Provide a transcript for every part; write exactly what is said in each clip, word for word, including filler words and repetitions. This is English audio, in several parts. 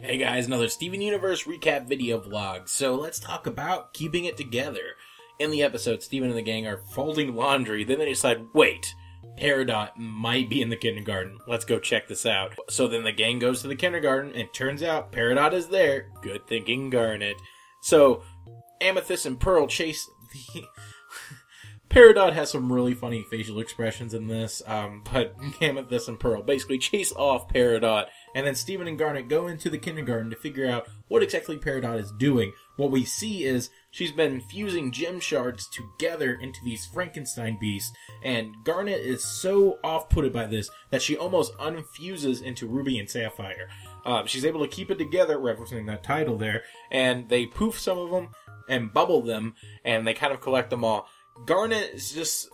Hey guys, another Steven Universe recap video vlog. So let's talk about keeping it together. In the episode, Steven and the gang are folding laundry, then they decide, wait, Peridot might be in the kindergarten. Let's go check this out. So then the gang goes to the kindergarten, and it turns out Peridot is there. Good thinking, Garnet. So Amethyst and Pearl chase the... Peridot has some really funny facial expressions in this, um, but Amethyst and Pearl basically chase off Peridot, and then Steven and Garnet go into the kindergarten to figure out what exactly Peridot is doing. What we see is she's been fusing gem shards together into these Frankenstein beasts, and Garnet is so off-putted by this that she almost unfuses into Ruby and Sapphire. Um, she's able to keep it together, referencing that title there, and they poof some of them and bubble them, and they kind of collect them all. Garnet is just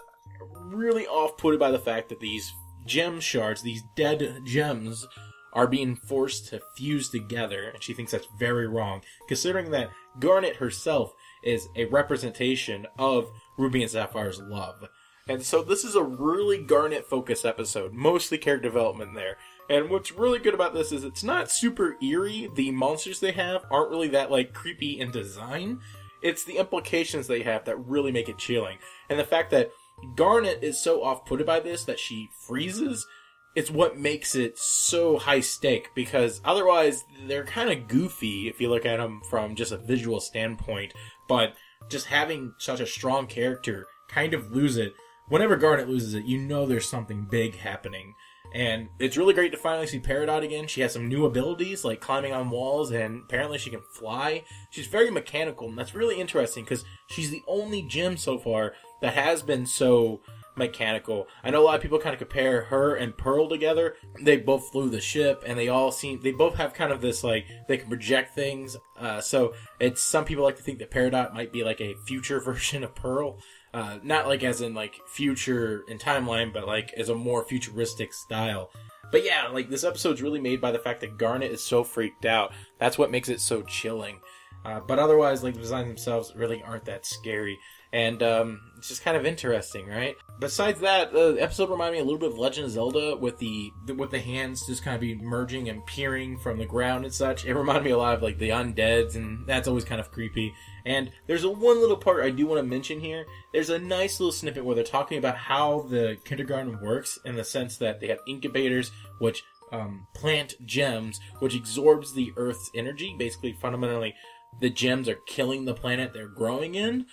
really off-putted by the fact that these gem shards, these dead gems, are being forced to fuse together, and she thinks that's very wrong, considering that Garnet herself is a representation of Ruby and Sapphire's love. And so this is a really Garnet-focused episode, mostly character development there. And what's really good about this is it's not super eerie. The monsters they have aren't really that, like, creepy in design. It's the implications they have that really make it chilling. And the fact that Garnet is so off-putted by this that she freezes, it's what makes it so high-stake, because otherwise they're kind of goofy if you look at them from just a visual standpoint, but just having such a strong character kind of lose it. Whenever Garnet loses it, you know there's something big happening. And it's really great to finally see Peridot again. She has some new abilities, like climbing on walls, and apparently she can fly. She's very mechanical, and that's really interesting, because she's the only gem so far that has been so mechanical. I know a lot of people kind of compare her and Pearl together. They both flew the ship, and they all seem, they both have kind of this, like, they can project things. Uh, so it's, some people like to think that Peridot might be like a future version of Pearl. Uh, not like as in like future in timeline, but like as a more futuristic style. But yeah, like this episode's really made by the fact that Garnet is so freaked out. That's what makes it so chilling. Uh, but otherwise, like the designs themselves really aren't that scary. And um, it's just kind of interesting, right? Besides that, the episode reminded me a little bit of Legend of Zelda with the with the hands just kind of be merging and peering from the ground and such. It reminded me a lot of like the undeads, and that's always kind of creepy. And there's a one little part I do want to mention here. There's a nice little snippet where they're talking about how the kindergarten works in the sense that they have incubators, which um, plant gems, which absorbs the Earth's energy. Basically, fundamentally, the gems are killing the planet they're growing in.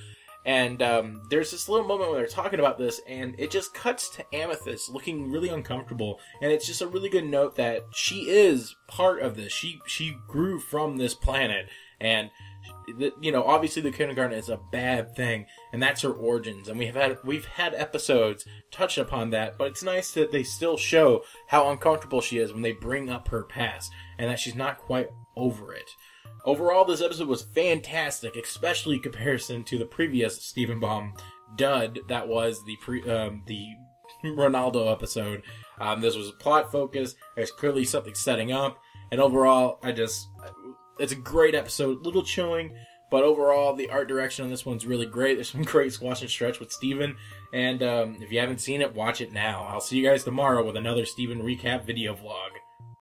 And um, there's this little moment where they're talking about this, and it just cuts to Amethyst looking really uncomfortable. And it's just a really good note that she is part of this. She she grew from this planet, and the, you know, obviously the kindergarten is a bad thing, and that's her origins. And we've had we've had episodes touch upon that, but it's nice that they still show how uncomfortable she is when they bring up her past, and that she's not quite over it. Overall, this episode was fantastic, especially in comparison to the previous Steven Bomb dud that was the pre, um, the Ronaldo episode. Um, this was plot focused. There's clearly something setting up, and overall, I just it's a great episode. A little chilling, but overall, the art direction on this one's really great. There's some great squash and stretch with Steven, and um, if you haven't seen it, watch it now. I'll see you guys tomorrow with another Steven recap video vlog.